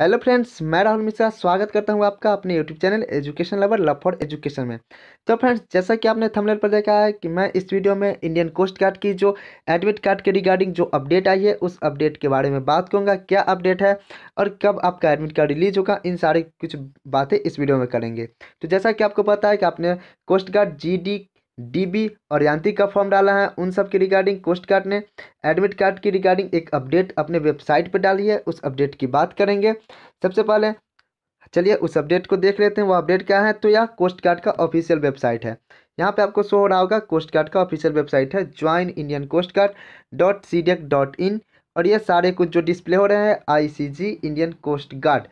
Hello friends, मैं राहुल मिश्रा स्वागत करता हूं आपका अपने YouTube channel education lover love for education में। तो फ्रेंड्स, जैसा कि आपने थंबनेल पर देखा है कि मैं इस वीडियो में इंडियन कोस्ट गार्ड की जो एडमिट कार्ड के रिगार्डिंग जो अपडेट आई है उस अपडेट के बारे में बात करूंगा। क्या अपडेट है और कब आपका एडमिट कार्ड रिलीज होगा, इन सारी कुछ बातें इस वीडियो में करेंगे। तो जैसा कि आपको पता है कि आपने कोस्ट गार्ड GD, DB और यांत्रिक का फॉर्म डाला है, उन सब के रिगार्डिंग कोस्ट गार्ड ने एडमिट कार्ड की रिगार्डिंग एक अपडेट अपने वेबसाइट पर डाली है। उस अपडेट की बात करेंगे। सबसे पहले चलिए उस अपडेट को देख लेते हैं। वो अपडेट क्या है? तो यह कोस्ट गार्ड का ऑफिशियल वेबसाइट है। यहाँ पे आपको शो हो रहा होगा, कोस्ट गार्ड का ऑफिशियल वेबसाइट है join indian coast guard.cdec.in और ये सारे कुछ जो डिस्प्ले हो रहे हैं ICG इंडियन कोस्ट गार्ड,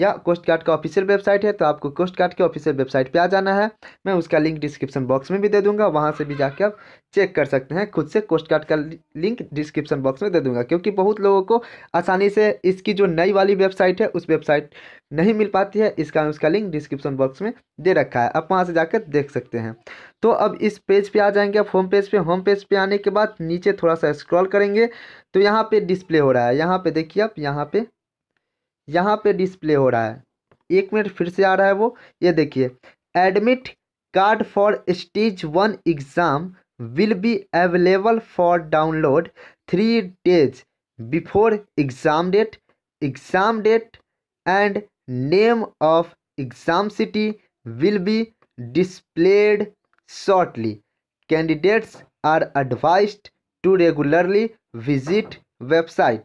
या कोस्ट गार्ड का ऑफिशियल वेबसाइट है। तो आपको कोस्ट गार्ड के ऑफिशियल वेबसाइट पे आ जाना है। मैं उसका लिंक डिस्क्रिप्शन बॉक्स में भी दे दूंगा, वहां से भी जाके आप चेक कर सकते हैं खुद से। कोस्ट गार्ड का लिंक डिस्क्रिप्शन बॉक्स में दे दूंगा क्योंकि बहुत लोगों को आसानी से इसकी जो नई वाली वेबसाइट है उस वेबसाइट नहीं मिल पाती है, इसका उसका लिंक डिस्क्रिप्शन बॉक्स में दे रखा है, आप वहाँ से जाकर देख सकते हैं। तो अब इस पेज पे आ जाएंगे आप, होम पेज पे। होम पेज पे आने के बाद नीचे थोड़ा सा स्क्रॉल करेंगे तो यहाँ पे डिस्प्ले हो रहा है। यहाँ पे देखिए आप, यहाँ पे डिस्प्ले हो रहा है। एक मिनट, फिर से आ रहा है वो। ये देखिए, admit card for stage 1 exam will be available for download 3 days before exam date and name of exam city will be displayed shortly. Candidates are advised to regularly visit website.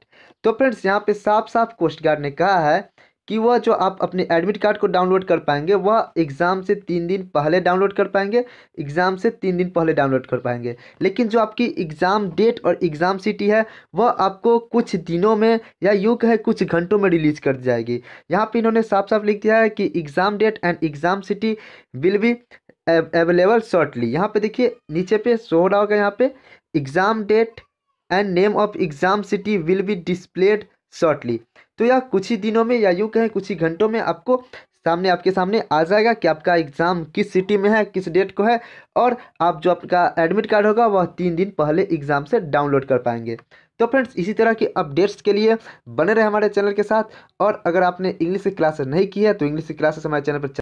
तो friends, यहाँ पे साफ साफ coast guard ने कहा है कि वह जो आप अपने एडमिट कार्ड को डाउनलोड कर पाएंगे वह एग्ज़ाम से 3 दिन पहले डाउनलोड कर पाएंगे, एग्ज़ाम से 3 दिन पहले डाउनलोड कर पाएंगे। लेकिन जो आपकी एग्ज़ाम डेट और एग्ज़ाम सिटी है वह आपको कुछ दिनों में, या यूँ कहे कुछ घंटों में रिलीज़ कर दी जाएगी। यहाँ पे इन्होंने साफ साफ लिख दिया है कि exam date and exam city will be available shortly. यहाँ पर देखिए नीचे पे शो हो रहा होगा, यहाँ पर exam date and name of exam city will be displayed shortly. तो यह कुछ ही दिनों में, या यूँ कहें कुछ ही घंटों में आपको सामने, आपके सामने आ जाएगा कि आपका एग्ज़ाम किस सिटी में है, किस डेट को है, और आप जो आपका एडमिट कार्ड होगा वह 3 दिन पहले एग्ज़ाम से डाउनलोड कर पाएंगे। तो फ्रेंड्स, इसी तरह की अपडेट्स के लिए बने रहे हमारे चैनल के साथ। और अगर आपने इंग्लिश की क्लासेस नहीं की है तो इंग्लिश की क्लासेस हमारे चैनल पर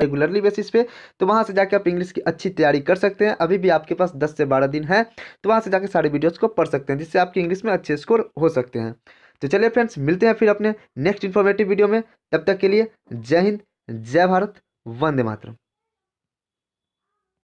रेगुलरली बेसिस पे, तो वहां से जाके आप इंग्लिश की अच्छी तैयारी कर सकते हैं। अभी भी आपके पास 10 से 12 दिन है, तो वहां से जाके सारे वीडियोस को पढ़ सकते हैं जिससे आपके इंग्लिश में अच्छे स्कोर हो सकते हैं। तो चलिए फ्रेंड्स, मिलते हैं फिर अपने नेक्स्ट इंफॉर्मेटिव वीडियो में। तब तक के लिए जय हिंद, जय भारत, वंदे मातरम।